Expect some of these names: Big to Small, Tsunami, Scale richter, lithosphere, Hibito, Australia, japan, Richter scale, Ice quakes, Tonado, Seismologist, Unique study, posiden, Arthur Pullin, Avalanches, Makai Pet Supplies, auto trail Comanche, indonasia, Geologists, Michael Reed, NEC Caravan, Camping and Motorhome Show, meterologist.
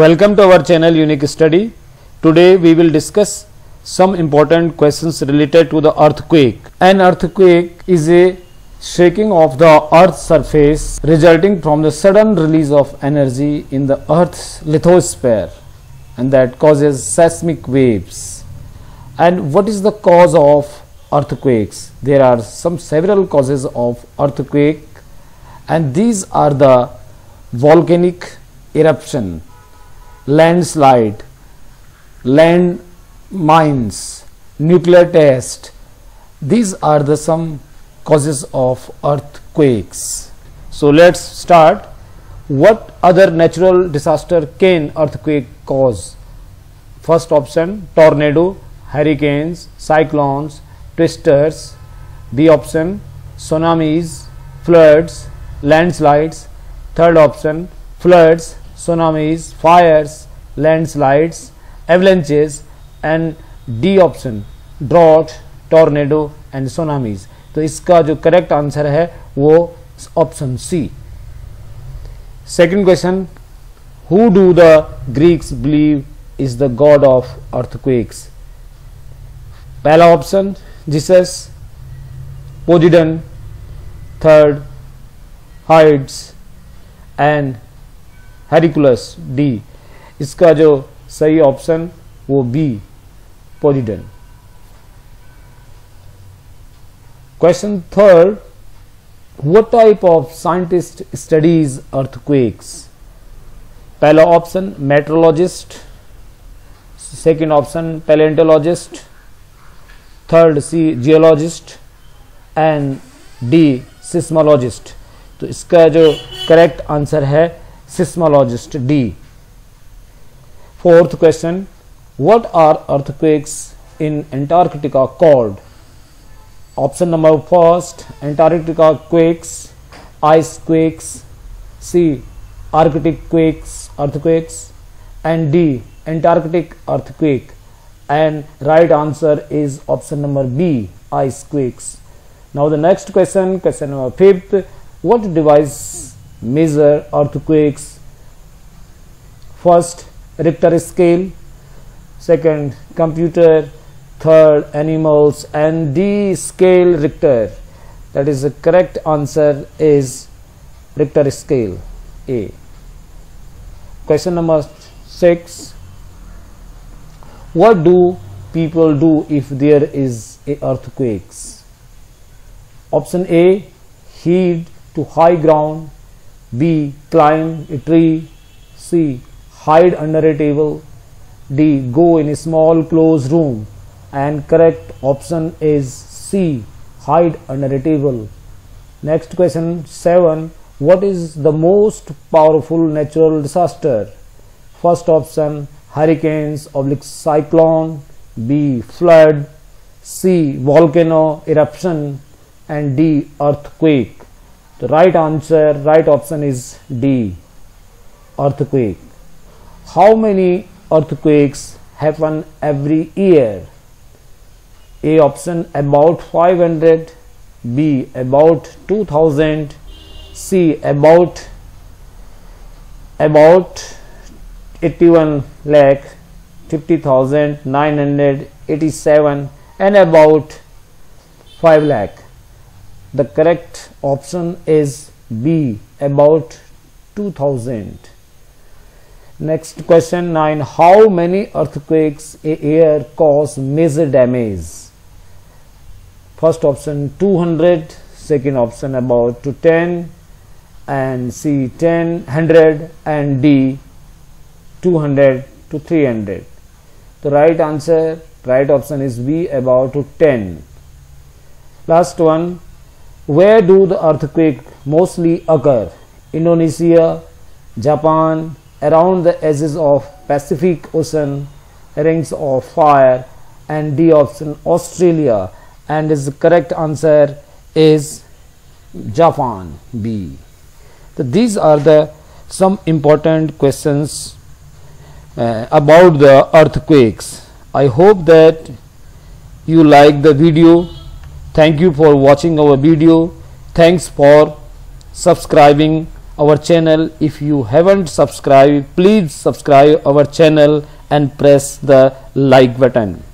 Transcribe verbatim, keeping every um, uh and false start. Welcome to our channel Unique Study. Today we will discuss some important questions related to the earthquake. An earthquake is a shaking of the earth's surface resulting from the sudden release of energy in the earth's lithosphere, and that causes seismic waves. And what is the cause of earthquakes? There are some several causes of earthquake, and these are the volcanic eruption, landslide, land mines, nuclear test. These are the some causes of earthquakes. So let's start. What other natural disaster can earthquake cause? First option, tornado, hurricanes, cyclones, twisters. B option, tsunamis, floods, landslides. Third option, floods, tsunamis, fires, landslides, avalanches. And D option, drought, tornado and tsunamis. तो इसका जो correct answer है वो option C. Second question, who do the Greeks believe is the god of earthquakes? पहला option Jesus, Poseidon, third Hades and Hercules. D, इसका जो सही option वो B, Poseidon. Question third, what type of scientist studies earthquakes? Pehla option, meteorologist, second option, paleontologist, third C, geologist and D, seismologist. तो इसका जो correct answer है seismologist, D. Fourth question, what are earthquakes in Antarctica called? Option number first, Antarctica quakes, ice quakes. C, Arctic quakes, earthquakes. And D, Antarctic earthquake. And right answer is option number B, ice quakes. Now the next question, question number fifth, what device measure earthquakes? First, Richter scale, second, computer, third, animals and D, scale Richter. That is the correct answer is Richter scale, A. Question number six, what do people do if there is a earthquakes? Option A, head to high ground. B, climb a tree. C, hide under a table. D, go in a small closed room. And correct option is C, hide under a table. Next question seven, what is the most powerful natural disaster? First option, hurricanes oblique cyclone. B, flood. C, volcano eruption. And D, earthquake. The right answer, right option is D, earthquake. How many earthquakes happen every year? A option, about five hundred. B, about two thousand. C, about about eighty-one lakh fifty thousand nine hundred eighty-seven and about five lakh. The correct option is B, about two thousand. Next question nine, how many earthquakes a year cause major damage? First option, two hundred, second option, about to ten, and C, ten, one hundred, and D, two hundred to three hundred. The right answer, right option is B, about to ten. Last one, where do the earthquake mostly occur? Indonesia, Japan, around the edges of Pacific Ocean, rings of fire, and D option, Australia. And is the correct answer is Japan, B. So these are the some important questions uh, about the earthquakes. I hope that you like the video. Thank you for watching our video. Thanks for subscribing our channel. If you haven't subscribed, please subscribe our channel and press the like button.